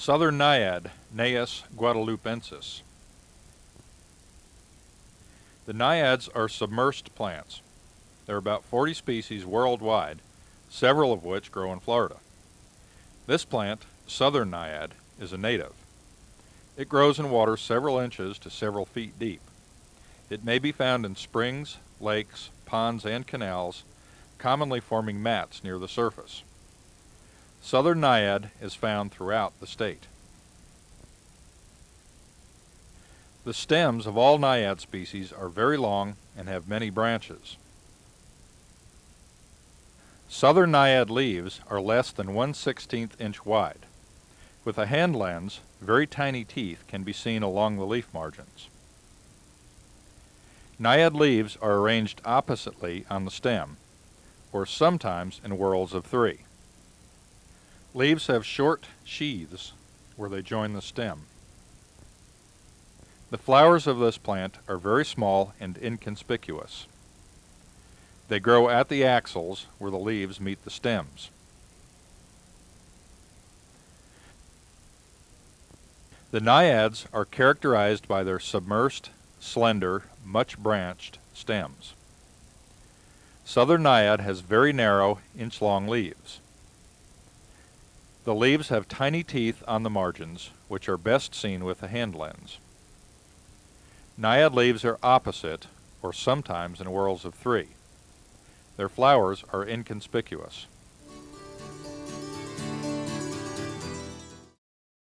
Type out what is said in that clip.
Southern naiad, Najas guadalupensis. The naiads are submersed plants. There are about 40 species worldwide, several of which grow in Florida. This plant, Southern naiad, is a native. It grows in water several inches to several feet deep. It may be found in springs, lakes, ponds, and canals, commonly forming mats near the surface. Southern naiad is found throughout the state. The stems of all naiad species are very long and have many branches. Southern naiad leaves are less than 1/16 inch wide. With a hand lens, very tiny teeth can be seen along the leaf margins. Naiad leaves are arranged oppositely on the stem, or sometimes in whorls of 3. Leaves have short sheaths where they join the stem. The flowers of this plant are very small and inconspicuous. They grow at the axils where the leaves meet the stems. The naiads are characterized by their submersed, slender, much-branched stems. Southern naiad has very narrow, inch-long leaves. The leaves have tiny teeth on the margins, which are best seen with a hand lens. Naiad leaves are opposite, or sometimes in whorls of 3. Their flowers are inconspicuous.